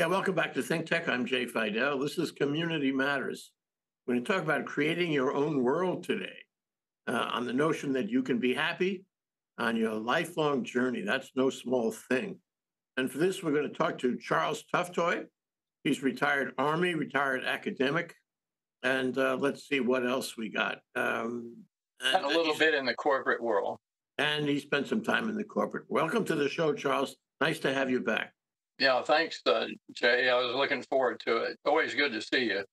Yeah, welcome back to Think Tech. I'm Jay Fidell. This is Community Matters. We're going to talk about creating your own world today on the notion that you can be happy on your lifelong journey. That's no small thing. And for this, we're going to talk to Charles Toftoy. He's retired Army, retired academic. And let's see what else we got. And a little bit in the corporate world. And he spent some time in the corporate. Welcome to the show, Charles. Nice to have you back. Yeah, thanks, Jay. I was looking forward to it. Always good to see you.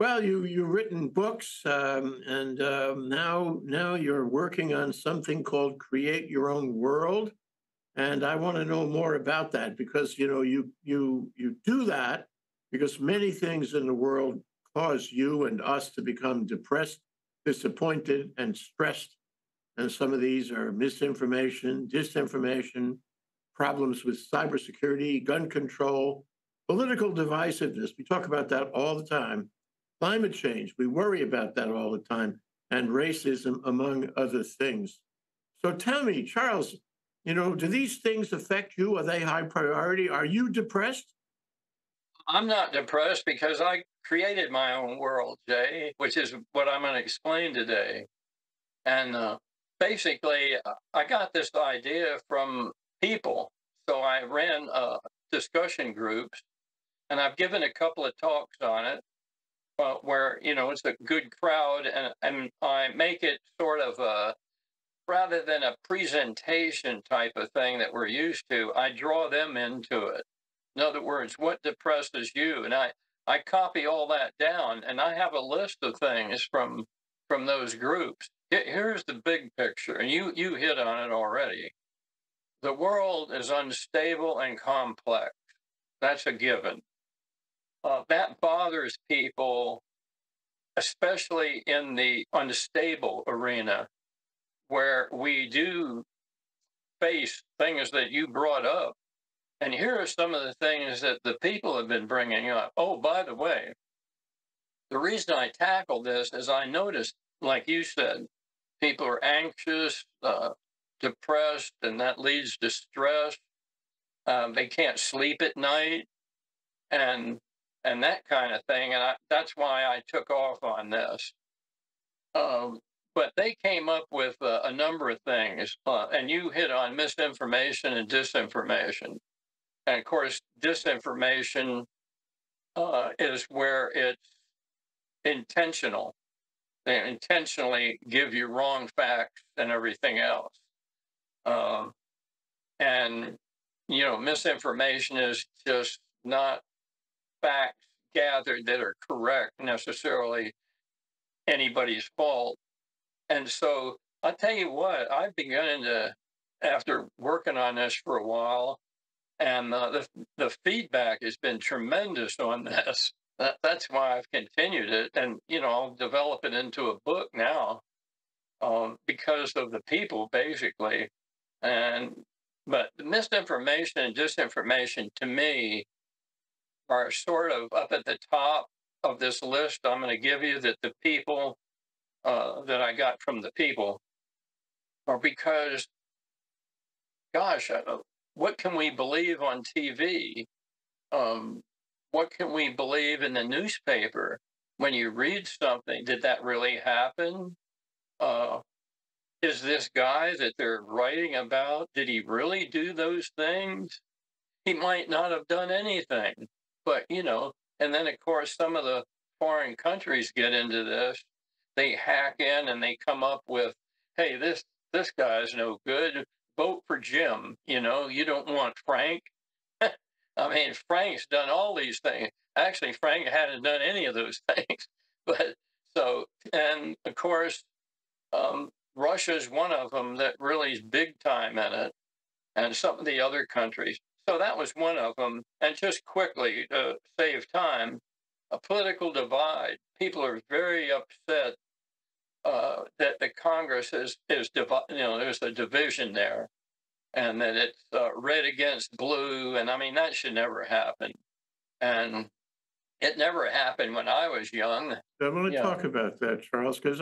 Well, you've written books, and now you're working on something called Create Your Own World, and I want to know more about that because you do that because many things in the world cause you and us to become depressed, disappointed, and stressed, and some of these are misinformation, disinformation, problems with cybersecurity, gun control, political divisiveness. We talk about that all the time. Climate change, we worry about that all the time, and racism, among other things. So tell me, Charles, do these things affect you? Are they high priority? Are you depressed? I'm not depressed because I created my own world, Jay, which is what I'm going to explain today. And basically, I got this idea from people. So I ran discussion groups, and I've given a couple of talks on it where, it's a good crowd, and I make it sort of rather than a presentation type of thing that we're used to, I draw them into it. In other words, what depresses you? And I copy all that down, and I have a list of things from those groups. Here's the big picture, and you hit on it already. The world is unstable and complex. That's a given. That bothers people, especially in the unstable arena, where we do face things that you brought up. And here are some of the things that the people have been bringing up. Oh, by the way, the reason I tackled this is I noticed, like you said, people are anxious, depressed, and that leads to stress. They can't sleep at night and that kind of thing. And that's why I took off on this. But they came up with a number of things, and you hit on misinformation and disinformation. And of course, disinformation is where it's intentional. They intentionally give you wrong facts and everything else. Misinformation is just not facts gathered that are correct necessarily anybody's fault. And so I'll tell you what, I've begun to, after working on this for a while, and the feedback has been tremendous on this. That's why I've continued it. And, I'll develop it into a book now because of the people, basically. But misinformation and disinformation, to me, are sort of up at the top of this list I'm going to give you that the people that I got from the people are because, gosh, what can we believe on TV? What can we believe in the newspaper? When you read something, did that really happen? Is this guy that they're writing about, did he really do those things? He might not have done anything, but, and then, of course, some of the foreign countries get into this. They hack in and they come up with, hey, this guy's no good. Vote for Jim. You don't want Frank. I mean, Frank's done all these things. Actually, Frank hadn't done any of those things. But so, and of course, Russia's one of them that really is big time in it, and some of the other countries. So that was one of them. And just quickly, to save time, a political divide. People are very upset that the Congress is there's a division there, and that it's red against blue. And I mean, that should never happen. And it never happened when I was young. I want to talk about that, Charles, because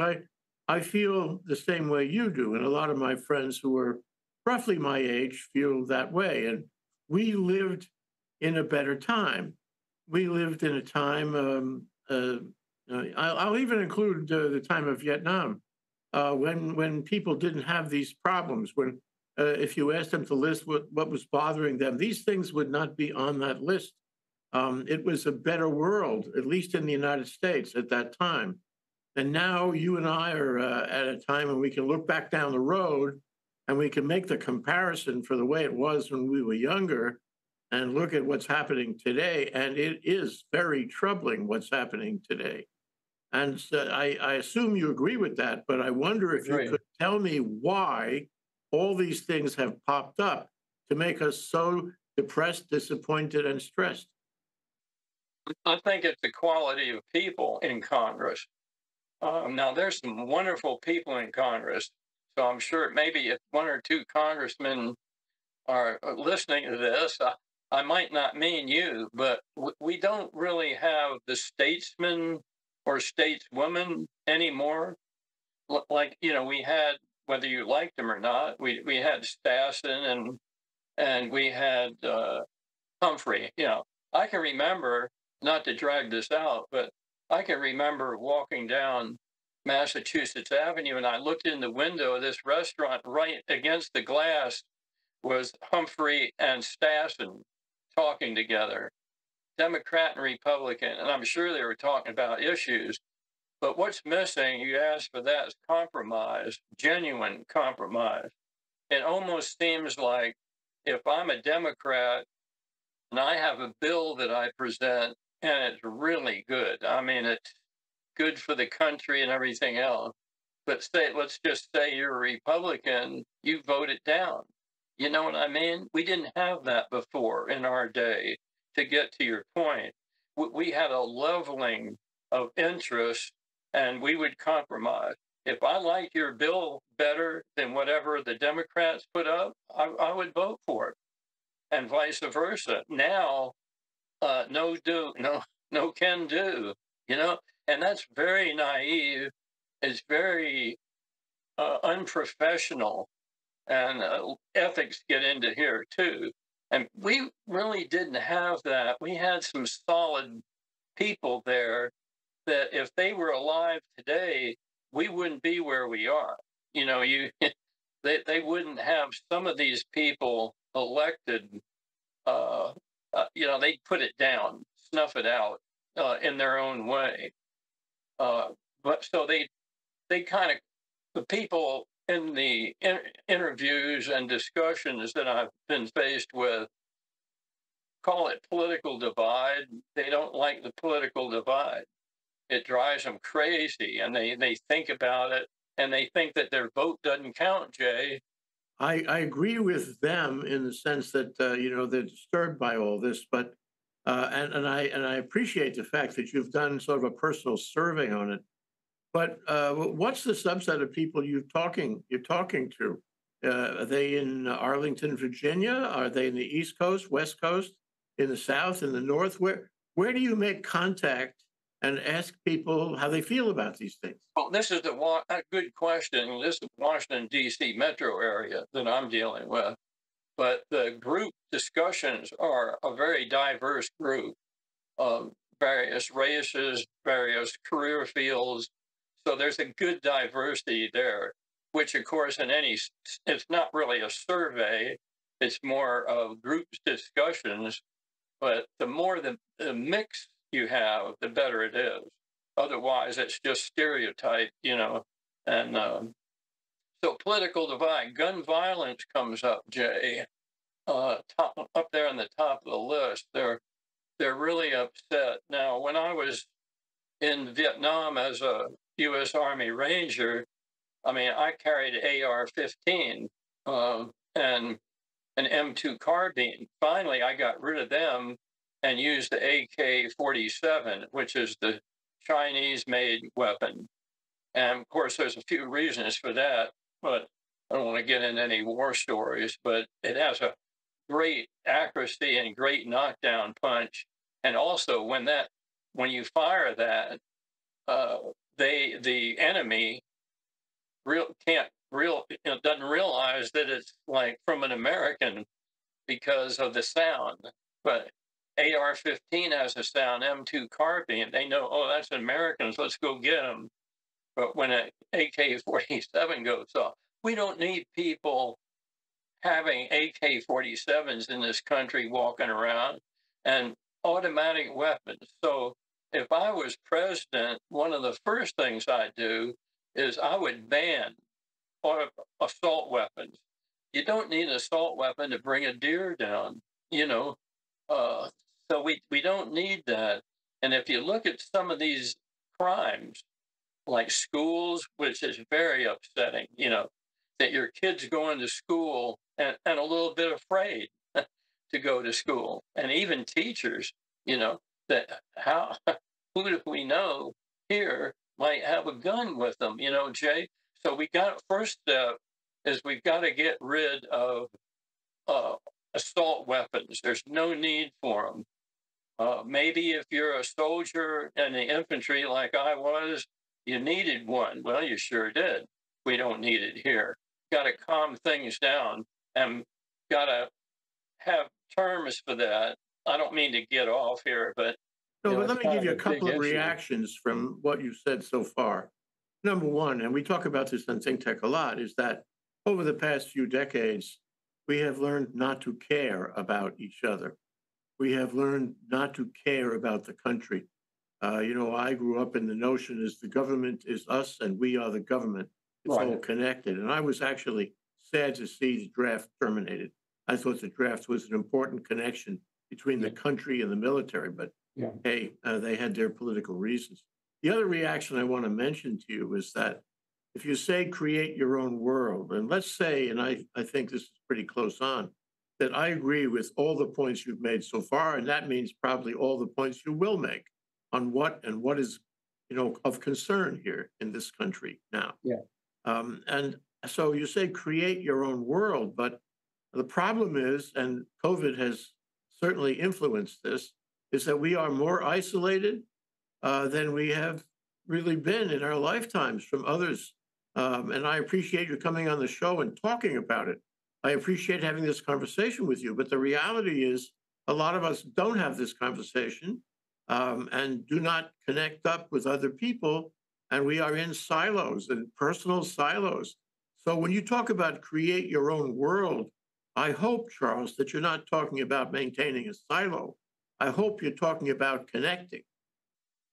I feel the same way you do, and a lot of my friends who are roughly my age feel that way. And we lived in a better time. We lived in a time, I'll even include the time of Vietnam, when people didn't have these problems, when if you asked them to list what was bothering them, these things would not be on that list. It was a better world, at least in the United States at that time. And now you and I are at a time when we can look back down the road and we can make the comparison for the way it was when we were younger and look at what's happening today. And it is very troubling what's happening today. And so I assume you agree with that, but I wonder if you could tell me why all these things have popped up to make us so depressed, disappointed, and stressed. I think it's the quality of people in Congress. Now, there's some wonderful people in Congress, so I'm sure maybe if one or two congressmen are listening to this, I might not mean you, but we don't really have the statesman or stateswoman anymore. Like, you know, we had, whether you liked them or not, we had Stassen and we had Humphrey. You know, I can remember, not to drag this out, but I can remember walking down Massachusetts Avenue, and I looked in the window of this restaurant. Right against the glass was Humphrey and Stassen talking together, Democrat and Republican, and I'm sure they were talking about issues. But what's missing, you asked for that, is compromise, genuine compromise. It almost seems like if I'm a Democrat and I have a bill that I present, and it's really good. I mean, it's good for the country and everything else. But say, let's just say you're a Republican, you vote it down. You know what I mean? We didn't have that before in our day, to get to your point. We had a leveling of interest, and we would compromise. If I liked your bill better than whatever the Democrats put up, I would vote for it, and vice versa. Now, no can do, you know? And that's very naive. It's very unprofessional. And ethics get into here, too. And we really didn't have that. We had some solid people there that if they were alive today, we wouldn't be where we are. You know, they wouldn't have some of these people elected. You know, they'd put it down, snuff it out in their own way. But so they kind of, the people in the interviews and discussions that I've been faced with, call it political divide. They don't like the political divide. It drives them crazy, and they think about it, and they think that their vote doesn't count, Jay. I agree with them in the sense that, you know, they're disturbed by all this, but, and I appreciate the fact that you've done sort of a personal survey on it, but what's the subset of people you're talking to? Are they in Arlington, Virginia? Are they in the East Coast, West Coast, in the South, in the North? Where do you make contact and ask people how they feel about these things? Well, this is a good question. This is Washington, D.C. metro area that I'm dealing with. But the group discussions are a very diverse group of various races, various career fields. So there's a good diversity there, which, of course, in any, it's not really a survey. It's more of group discussions. But the more the mix you have, the better it is. Otherwise, it's just stereotype, you know. And so political divide, gun violence comes up, Jay, up there on the top of the list. They're really upset. Now, when I was in Vietnam as a U.S. Army Ranger, I mean, I carried AR-15 and an M2 carbine. Finally, I got rid of them and used the AK-47, which is the Chinese-made weapon. And, of course, there's a few reasons for that, but I don't want to get into any war stories, but it has a great accuracy and great knockdown punch. And also, when you fire that, the enemy doesn't realize that it's, like, from an American because of the sound. But AR-15 has a sound, M2 carbine. They know, oh, that's Americans, let's go get them. But when an AK-47 goes off, we don't need people having AK-47s in this country walking around and automatic weapons. So if I was president, one of the first things I'd do is I would ban assault weapons. You don't need an assault weapon to bring a deer down, you know. So we don't need that. And if you look at some of these crimes, like schools, which is very upsetting, you know, that your kids going to school and a little bit afraid to go to school. And even teachers, you know, that who do we know here might have a gun with them, you know, Jay? So we got, first step is we've got to get rid of assault weapons. There's no need for them. Maybe if you're a soldier in the infantry like I was, you needed one. Well, you sure did. We don't need it here. Got to calm things down and got to have terms for that. I don't mean to get off here, but... So, you know, let me give you a couple of reactions from what you've said so far. Number one, and we talk about this on Think Tech a lot, is that over the past few decades, we have learned not to care about each other. We have learned not to care about the country. You know, I grew up in the notion is the government is us and we are the government. It's all connected. And I was actually sad to see the draft terminated. I thought the draft was an important connection between the country and the military, but hey, they had their political reasons. The other reaction I want to mention to you is that if you say create your own world, and let's say, and I think this is pretty close on, that I agree with all the points you've made so far, and that means probably all the points you will make on what and what is, you know, of concern here in this country now. And so you say create your own world, but the problem is, and COVID has certainly influenced this, is that we are more isolated than we have really been in our lifetimes from others. And I appreciate you coming on the show and talking about it. I appreciate having this conversation with you, but the reality is a lot of us don't have this conversation and do not connect up with other people, and we are in silos and personal silos. So when you talk about create your own world, I hope, Charles, that you're not talking about maintaining a silo. I hope you're talking about connecting.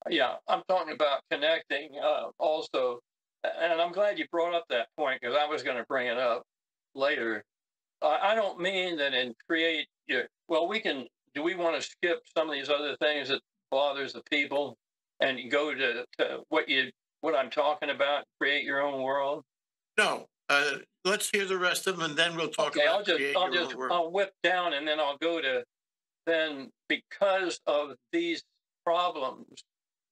Yeah, I'm talking about connecting also. And I'm glad you brought up that point because I was going to bring it up later. I don't mean that in create your, well, we can, do we want to skip some of these other things that bothers the people and go to what I'm talking about, create your own world? No, let's hear the rest of them and then we'll talk about create your own world. I'll whip down and then I'll go to, then because of these problems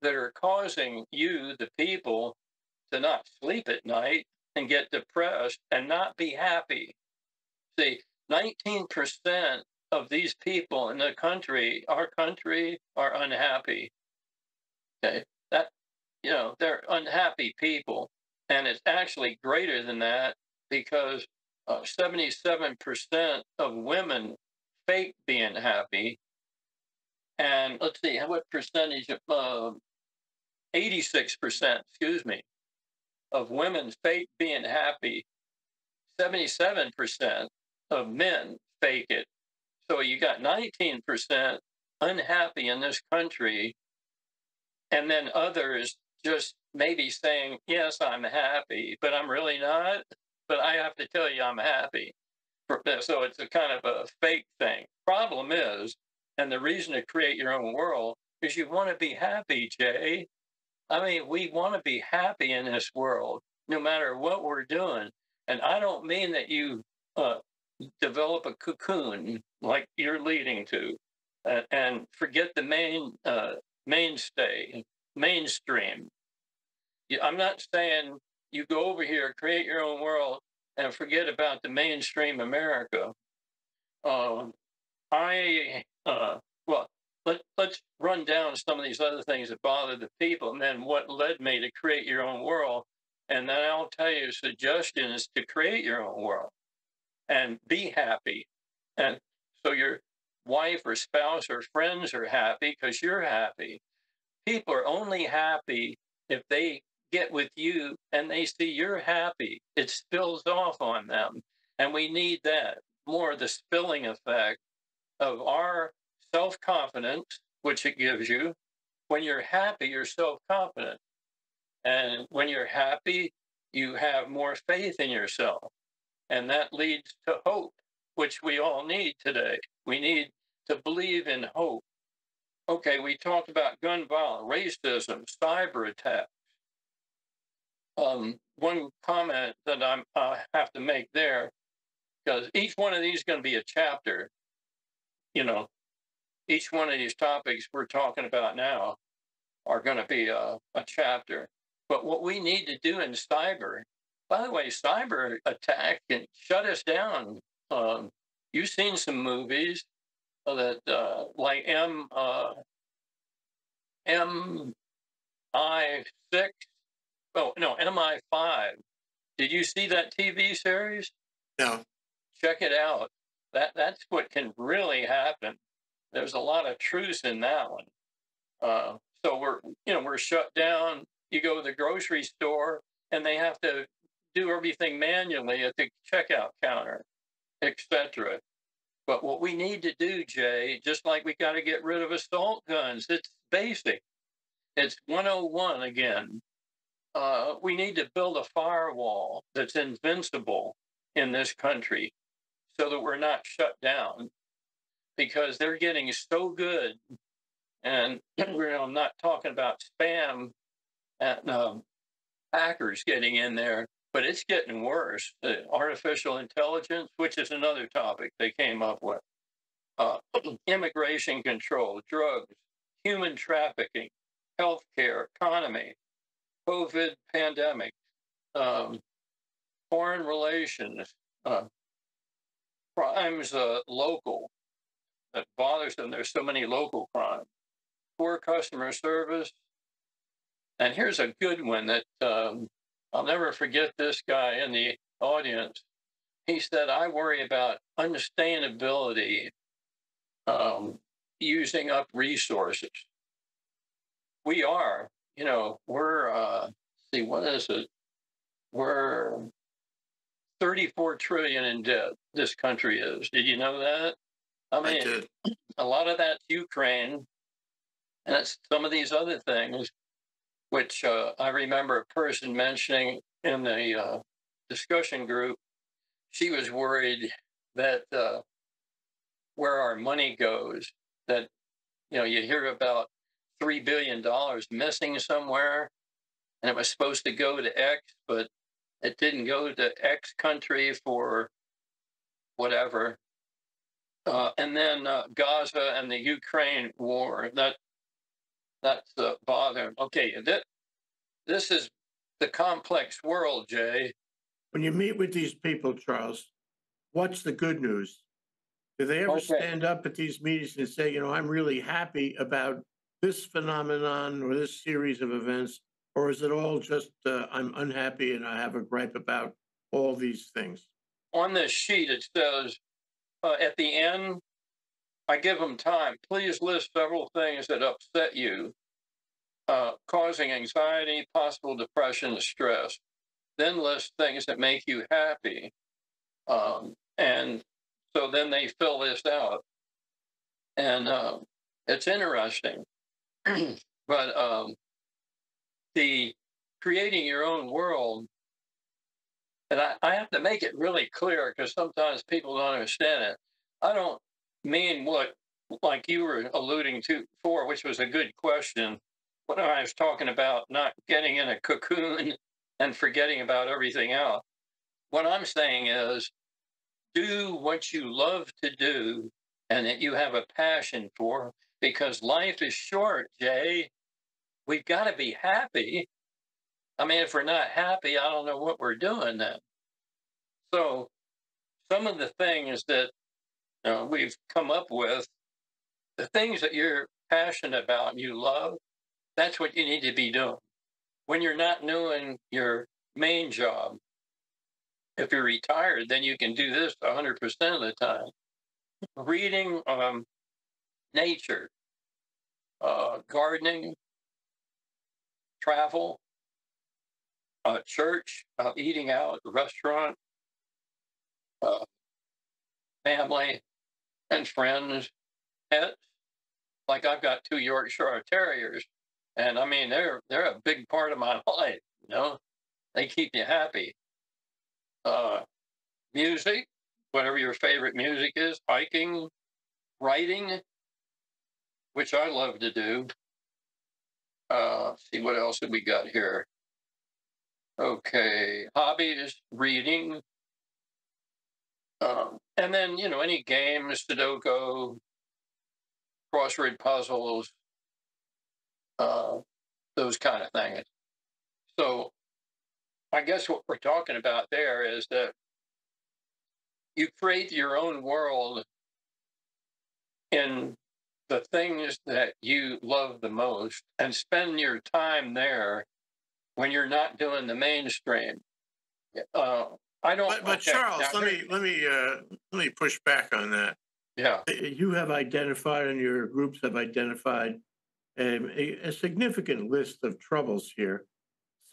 that are causing you, the people, to not sleep at night and get depressed and not be happy. See, 19% of these people in the country, are unhappy. Okay, that, you know, they're unhappy people. And it's actually greater than that because 77% of women fake being happy. And let's see, what percentage of, 86%, excuse me, of women fake being happy, 77% of men fake it. So you got 19% unhappy in this country, and then others just maybe saying, yes, I'm happy, but I'm really not, but I have to tell you I'm happy. So it's a kind of a fake thing. Problem is, and the reason to create your own world is you want to be happy, Jay. I mean, we want to be happy in this world, no matter what we're doing. And I don't mean that you develop a cocoon like you're leading to and forget the mainstream. I'm not saying you go over here, create your own world, and forget about the mainstream America. Let's run down some of these other things that bother the people and then what led me to create your own world. And then I'll tell you suggestions to create your own world and be happy. And so you're wife or spouse or friends are happy because you're happy. People are only happy if they get with you and they see you're happy. It spills off on them. And we need that, more the spilling effect of our self-confidence, which it gives you. When you're happy, you're self-confident. And when you're happy, you have more faith in yourself. And that leads to hope, which we all need today. We need to believe in hope. Okay, we talked about gun violence, racism, cyber attacks. One comment that I have to make there, because each one of these is going to be a chapter. You know, each one of these topics we're talking about now are going to be a chapter. But what we need to do in cyber, by the way, cyber attack can shut us down. You've seen some movies that like MI5. Did you see that TV series? No. Check it out. That's what can really happen. There's a lot of truth in that one. So we're shut down. You go to the grocery store and they have to do everything manually at the checkout counter, etc. But what we need to do, Jay, just like we got to get rid of assault guns, it's basic. It's 101 again. We need to build a firewall that's invincible in this country so that we're not shut down, because they're getting so good. And I'm not talking about spam and hackers getting in there, but it's getting worse. The artificial intelligence, which is another topic they came up with, immigration control, drugs, human trafficking, healthcare, economy, COVID pandemic, foreign relations, crimes local that bothers them. There's so many local crimes, poor customer service. And here's a good one that I'll never forget. This guy in the audience, he said, I worry about unsustainability, using up resources. We are, you know, we're, see, what is it? We're 34 trillion in debt, this country is. Did you know that? I mean, I did. A lot of that's Ukraine, and it's some of these other things, which I remember a person mentioning in the discussion group. She was worried that where our money goes, that, you know, you hear about $3 billion missing somewhere, and it was supposed to go to X, but it didn't go to X country for whatever. And then Gaza and the Ukraine war, that's bothering. Okay, this is the complex world, Jay. When you meet with these people, Charles, what's the good news? Do they ever stand up at these meetings and say, you know, I'm really happy about this phenomenon or this series of events? Or is it all just, I'm unhappy and I have a gripe about all these things? On this sheet, it says, at the end, I give them time. Please list several things that upset you, causing anxiety, possible depression, stress. Then list things that make you happy. And so then they fill this out. And it's interesting. But the creating your own world, and I have to make it really clear because sometimes people don't understand it. I don't mean what, like you were alluding to before, which was a good question, when I was talking about not getting in a cocoon and forgetting about everything else. What I'm saying is, do what you love to do and that you have a passion for, because life is short, Jay. We've got to be happy. I mean, if we're not happy, I don't know what we're doing then. So some of the things that we've come up with, the things that you're passionate about and you love, that's what you need to be doing. When you're not doing your main job, if you're retired, then you can do this 100% of the time. Reading, nature, gardening, travel, church, eating out, restaurant, family and friends, pets. Like I've got 2 Yorkshire Terriers, and I mean, they're a big part of my life, you know? They keep you happy. Music, whatever your favorite music is, hiking, writing, which I love to do. See, what else have we got here? Okay, hobbies, reading. And then, you know, any games, Sudoku, crossword puzzles, those kind of things. So I guess what we're talking about there is that you create your own world in the things that you love the most and spend your time there when you're not doing the mainstream. I don't. But okay, Charles, let me push back on that. Yeah, you have identified, and your groups have identified a significant list of troubles here.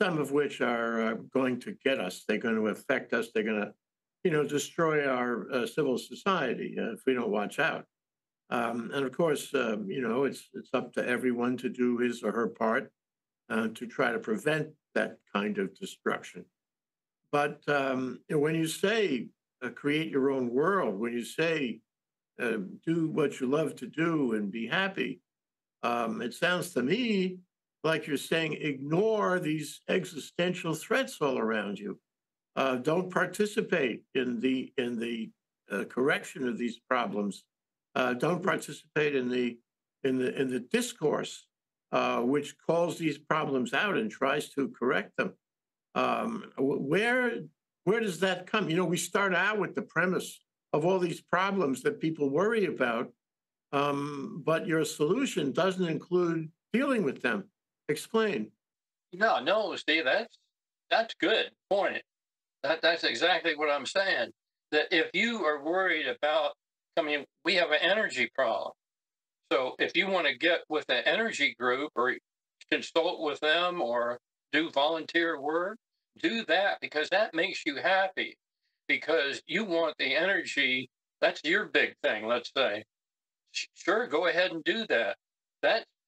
Some of which are going to get us. They're going to affect us. They're going to, you know, destroy our civil society if we don't watch out. And of course, you know, it's up to everyone to do his or her part to try to prevent that kind of destruction. But when you say create your own world, when you say do what you love to do and be happy, it sounds to me like you're saying ignore these existential threats all around you. Don't participate in the correction of these problems. Don't participate in the discourse which calls these problems out and tries to correct them. Where does that come? You know, we start out with the premise of all these problems that people worry about, but your solution doesn't include dealing with them. Explain. No, Steve, that's good point. That's exactly what I'm saying. That if you are worried about, I mean, we have an energy problem. So if you want to get with an energy group or consult with them or do volunteer work, do that because that makes you happy because you want the energy. That's your big thing, let's say. Sure, go ahead and do that.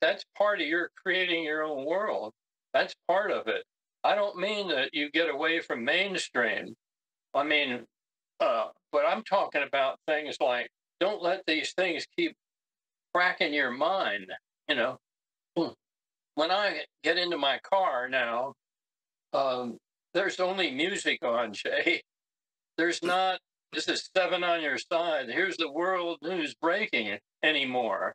That's part of your creating your own world. That's part of it. I don't mean that you get away from mainstream. I mean, but I'm talking about things like don't let these things keep cracking your mind. You know, when I get into my car now, there's only music on, Jay. There's not, this is 7 on your side. Here's the world news breaking anymore.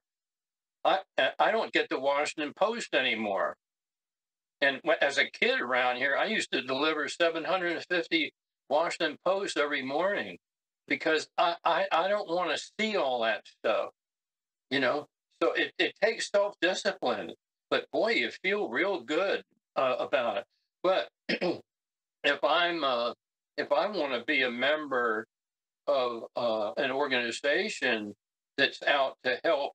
I don't get the Washington Post anymore. And as a kid around here, I used to deliver 750 Washington Posts every morning because I don't want to see all that stuff, you know? So it takes self-discipline, but boy, you feel real good about it. But if I want to be a member of an organization that's out to help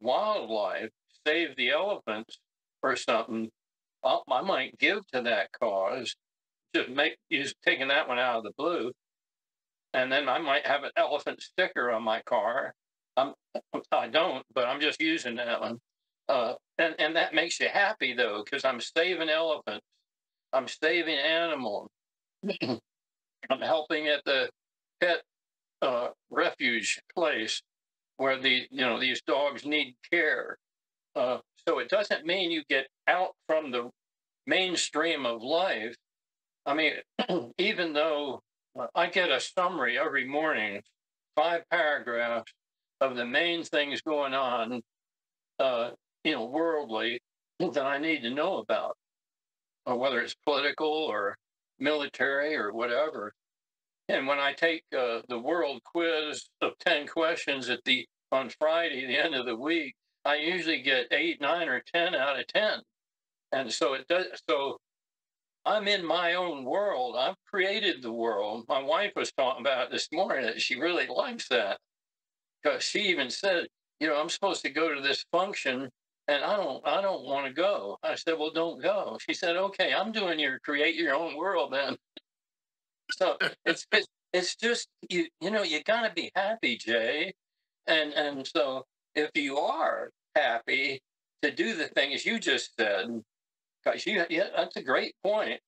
wildlife, save the elephants or something, I might give to that cause, just taking that one out of the blue, and then I might have an elephant sticker on my car. I don't, but I'm just using that one. And that makes you happy, though, because I'm saving elephants. I'm saving animals. I'm helping at the pet refuge place where these dogs need care. So it doesn't mean you get out from the mainstream of life. I mean, even though I get a summary every morning, 5 paragraphs of the main things going on, worldly, that I need to know about, or whether it's political or military or whatever. And when I take the world quiz of 10 questions on Friday, the end of the week, I usually get 8, 9, or 10 out of 10, and so it does. So I'm in my own world. I've created the world. My wife was talking about it this morning. She really likes that because she even said, you know, I'm supposed to go to this function and I don't want to go. I said, well, don't go. She said, okay, I'm doing your Create Your Own World then. So it's just, you know, you got to be happy, Jay. And so if you are happy to do the things you just said, because that's a great point,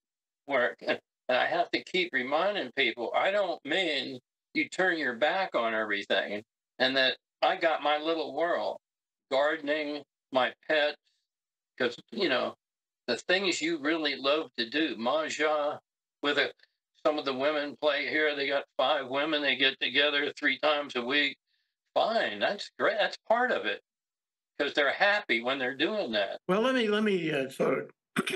Mark. And I have to keep reminding people, I don't mean you turn your back on everything and that I got my little world, gardening, my pets, because, you know, the things you really love to do, mahjong with some of the women play here. They got 5 women. They get together 3 times a week. Fine. That's great. That's part of it because they're happy when they're doing that. Well, let me sort of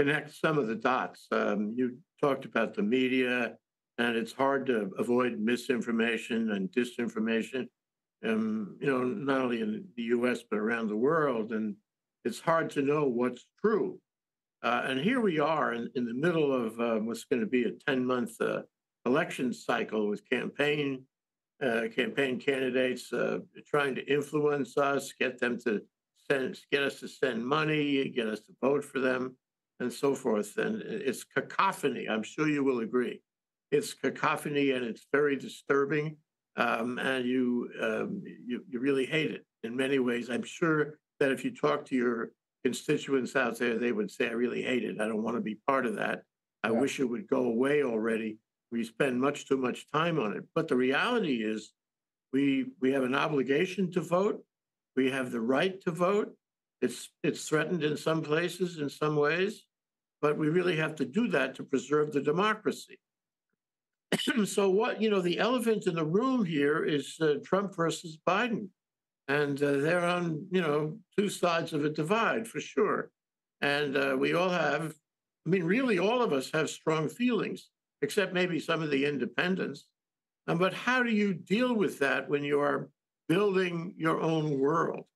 connect some of the dots. You talked about the media, and it's hard to avoid misinformation and disinformation, you know, not only in the U.S., but around the world. And it's hard to know what's true. And here we are in the middle of what's going to be a 10-month election cycle with campaign candidates trying to influence us, get us to send money, get us to vote for them, and so forth. And it's cacophony. I'm sure you will agree. It's cacophony, and it's very disturbing. And you really hate it in many ways. I'm sure that if you talk to your constituents out there, they would say, I really hate it. I don't want to be part of that. I wish it would go away already. We spend much too much time on it. But the reality is we have an obligation to vote. We have the right to vote. It's threatened in some places, in some ways, but we really have to do that to preserve the democracy. So what, you know, the elephant in the room here is Trump versus Biden. And they're on, you know, 2 sides of a divide for sure. And we all have, I mean, really all of us have strong feelings, except maybe some of the independents. But how do you deal with that when you are building your own world?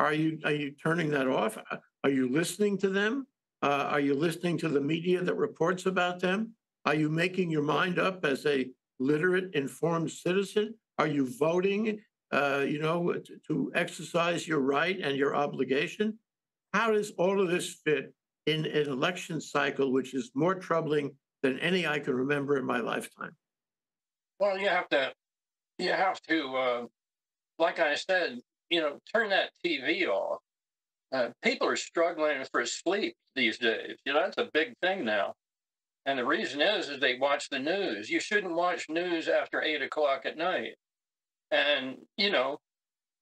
Are you turning that off? Are you listening to them? Are you listening to the media that reports about them? Are you making your mind up as a literate, informed citizen? Are you voting, you know, to exercise your right and your obligation? How does all of this fit in an election cycle, which is more troubling than any I can remember in my lifetime? Well, you have to, like I said, you know, turn that TV off. People are struggling for sleep these days. You know, that's a big thing now. And the reason is they watch the news. You shouldn't watch news after 8 o'clock at night. And, you know,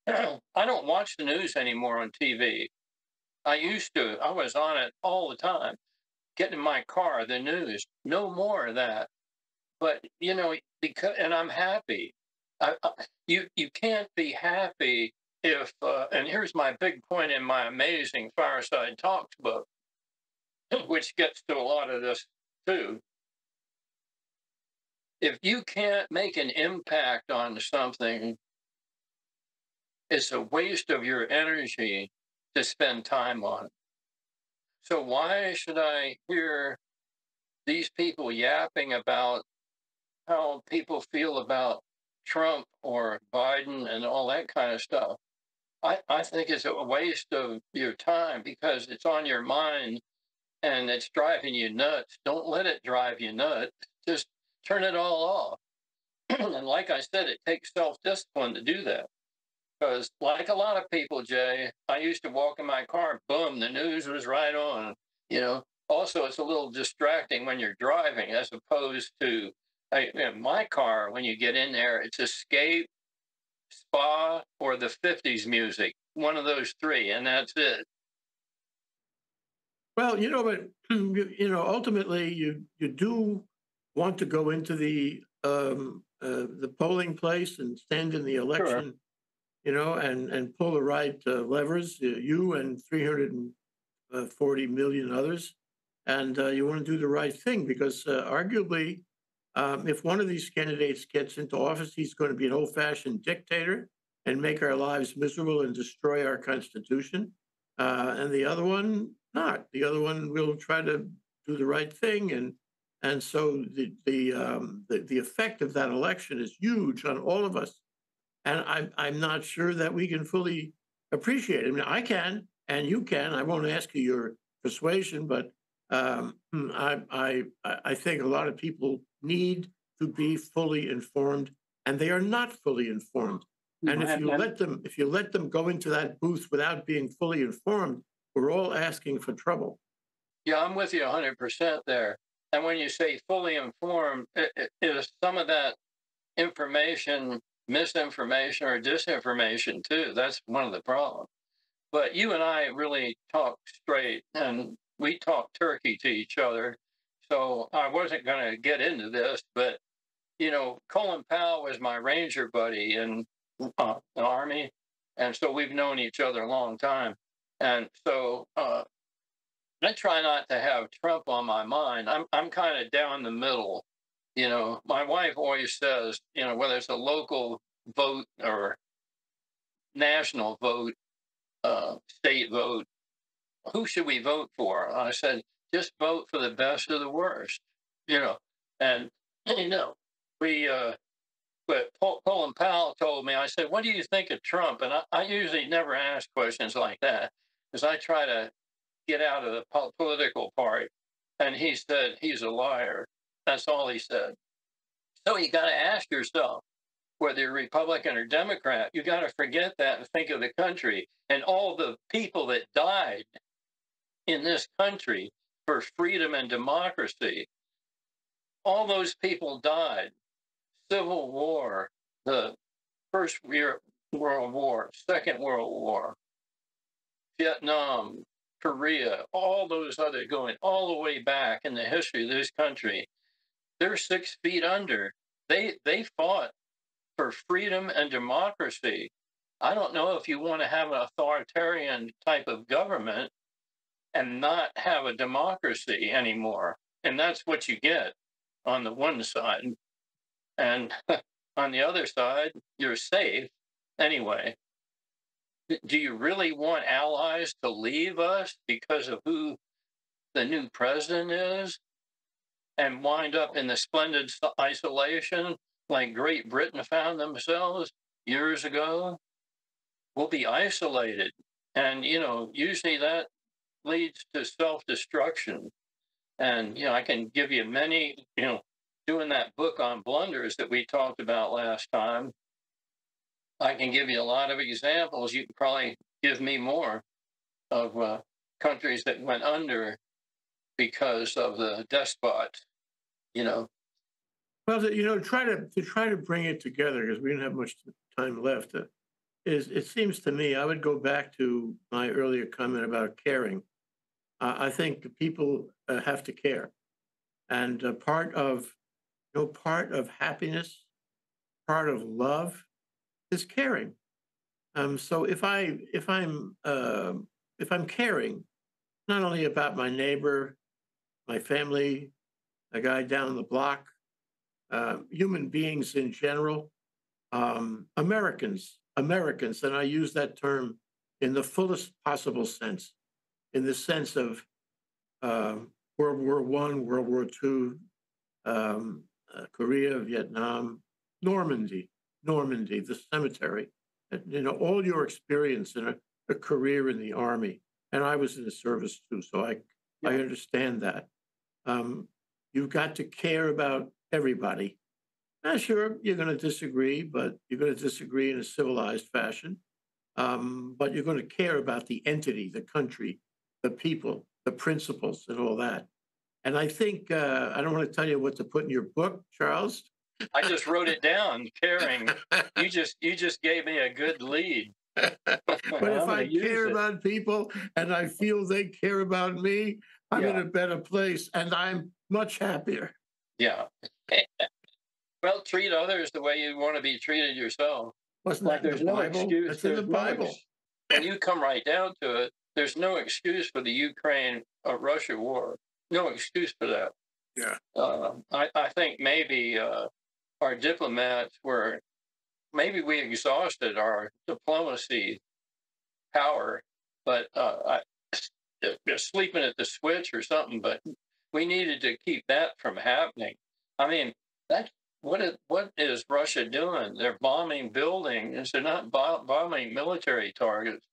I don't watch the news anymore on TV. I used to. I was on it all the time. Getting in my car, the news. No more of that. But, you know, and I'm happy. You can't be happy if, and here's my big point in my Amazing Fireside Talks book, which gets to a lot of this too. If you can't make an impact on something, it's a waste of your energy to spend time on it. So why should I hear these people yapping about how people feel about Trump or Biden and all that kind of stuff? I think it's a waste of your time because it's on your mind and it's driving you nuts. Don't let it drive you nuts. Just turn it all off. And like I said, it takes self-discipline to do that. Because like a lot of people, Jay, I used to walk in my car, boom, the news was right on. You know, also, it's a little distracting when you're driving as opposed to in my car. When you get in there, it's Escape, Spa, or the 50s music, one of those 3, and that's it. Well, you know, but, you know, ultimately, you do want to go into the polling place and stand in the election, sure, you know, and pull the right levers, you and 340 million others. And you want to do the right thing because arguably, if one of these candidates gets into office, he's going to be an old-fashioned dictator and make our lives miserable and destroy our Constitution. And the other one, not. The other one will try to do the right thing. And so the effect of that election is huge on all of us. And I'm not sure that we can fully appreciate it. I mean, I can, and you can. I won't ask you your persuasion, but I think a lot of people need to be fully informed, and they are not fully informed. And if you let them go into that booth without being fully informed, we're all asking for trouble. Yeah, I'm with you 100% there. And when you say fully informed, it is some of that information, misinformation or disinformation too. That's one of the problems. But you and I really talk straight, and we talk turkey to each other. So I wasn't going to get into this, but, you know, Colin Powell was my Ranger buddy in the Army. And so we've known each other a long time. And so I try not to have Trump on my mind. I'm kind of down the middle. You know, my wife always says, you know, whether it's a local vote or national vote, state vote, who should we vote for? And I said, just vote for the best or the worst, you know. And, you know, but Colin Powell told me, I said, what do you think of Trump? And I usually never ask questions like that because I try to get out of the political part. And he said, he's a liar. That's all he said. So you got to ask yourself, whether you're Republican or Democrat, you got to forget that and think of the country and all the people that died in this country for freedom and democracy. All those people died. Civil War, the First World War, Second World War, Vietnam, Korea, all those other going all the way back in the history of this country. They're 6 feet under. They fought for freedom and democracy. I don't know if you want to have an authoritarian type of government and not have a democracy anymore. And that's what you get on the one side. And on the other side, you're safe anyway. Do you really want allies to leave us because of who the new president is? And wind up in the splendid isolation like Great Britain found themselves years ago? We'll be isolated. And, you know, usually that leads to self-destruction. And, you know, I can give you many, you know, doing that book on blunders that we talked about last time, I can give you a lot of examples. You can probably give me more of countries that went under because of the despots. You know, well, you know, try to bring it together because we didn't have much time left. It seems to me I would go back to my earlier comment about caring. I think the people have to care, and part of happiness, part of love, is caring. So if I'm caring, not only about my neighbor, my family, the guy down the block, human beings in general, Americans, and I use that term in the fullest possible sense, in the sense of World War I, World War II, Korea, Vietnam, Normandy, the cemetery, and, you know, all your experience in a career in the Army, and I was in the service too, so I understand that. You've got to care about everybody. Now, sure, you're going to disagree, but you're going to disagree in a civilized fashion. But you're going to care about the entity, the country, the people, the principles, and all that. And I think, I don't want to tell you what to put in your book, Charles. I just wrote it down, caring. You just gave me a good lead. But if I care about people and I feel they care about me, I'm in a better place and I'm much happier. Yeah. Well, treat others the way you want to be treated yourself. Wasn't like there's no excuse. It's in the Bible. When you come right down to it, there's no excuse for the Ukraine-Russia war. No excuse for that. Yeah. I think maybe our diplomats were, maybe we exhausted our diplomacy power, but just sleeping at the switch or something, but we needed to keep that from happening. I mean, that's What is Russia doing? They're bombing buildings. They're not bombing military targets.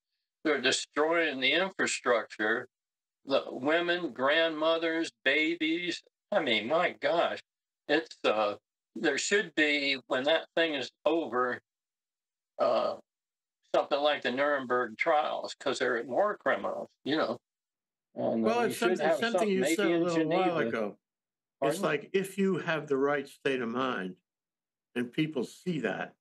They're destroying the infrastructure, the women, grandmothers, babies. I mean, my gosh, it's there should be, when that thing is over, something like the Nuremberg trials, because they're war criminals, you know. And, well, it's something you said a little while ago. Pardon? It's like, if you have the right state of mind and people see that,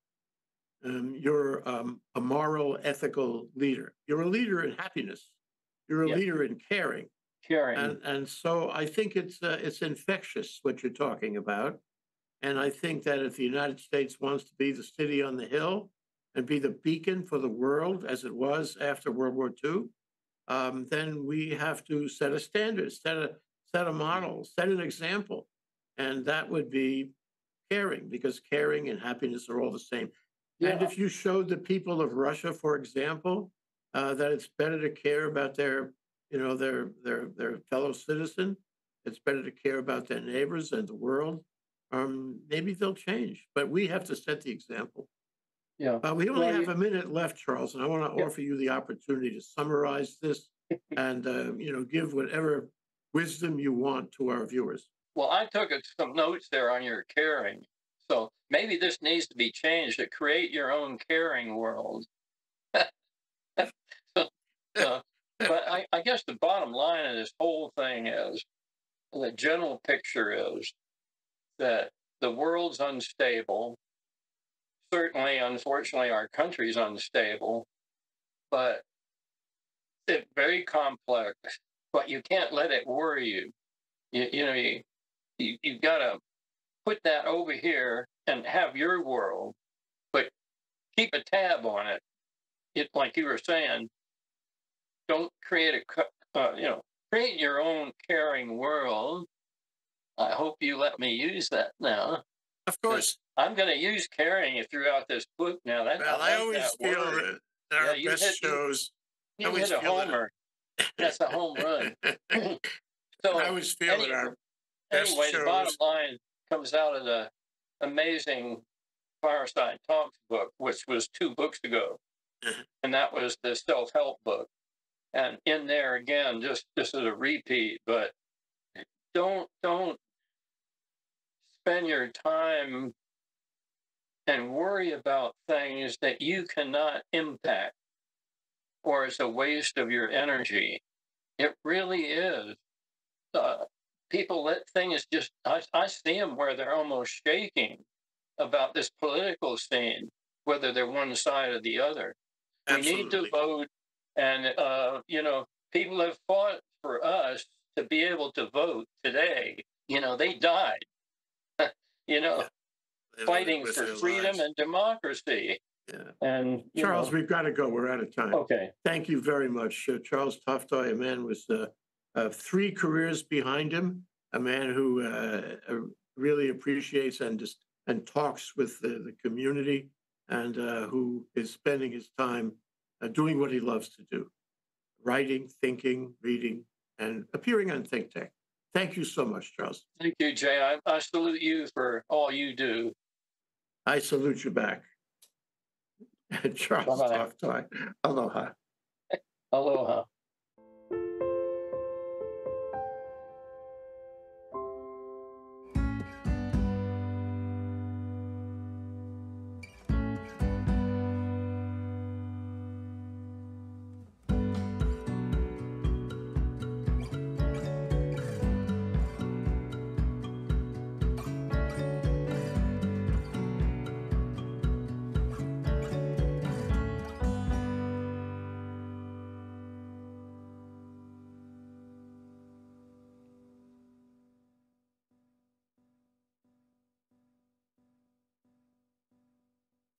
you're a moral, ethical leader. You're a leader in happiness. You're a leader in caring. And so I think it's infectious, what you're talking about. And I think that if the United States wants to be the city on the hill and be the beacon for the world, as it was after World War II, then we have to set a standard, set a model, set an example. And that would be caring, because caring and happiness are all the same. Yeah. And if you showed the people of Russia, for example, that it's better to care about their fellow citizen, it's better to care about their neighbors and the world, maybe they'll change. But we have to set the example. Yeah. We only have a minute left, Charles, and I want to offer you the opportunity to summarize this and give whatever wisdom you want to our viewers. Well, I took some notes there on your caring. So maybe this needs to be changed to create your own caring world. But I guess the bottom line of this whole thing is, the general picture is that the world's unstable. Certainly, unfortunately, our country's unstable, but it's very complex. But you can't let it worry you. You've got to put that over here and have your world, but keep a tab on it. Like you were saying, don't create a, create your own caring world. I hope you let me use that now. Of course. I'm going to use caring throughout this book now. I always feel that our best shows... You hit a homer. That's a home run. So I always feel that our best shows... Anyway, the bottom line comes out of the Amazing Fireside Talks book, which was 2 books ago, and that was the self-help book. And in there, again, just this is a repeat, but don't spend your time and worry about things that you cannot impact, or it's a waste of your energy. It really is. People let things just, I see them where they're almost shaking about this political scene, whether they're one side or the other. Absolutely. We need to vote, and, people have fought for us to be able to vote today. They died, fighting for freedom and democracy. Yeah. And Charles, we've got to go. We're out of time. Okay. Thank you very much. Charles Toftoy, a man with 3 careers behind him, a man who really appreciates and talks with the community, and who is spending his time doing what he loves to do, writing, thinking, reading, and appearing on Think Tech. Thank you so much, Charles. Thank you, Jay. I salute you for all you do. I salute you back. Charles Toftoy. Aloha. Aloha.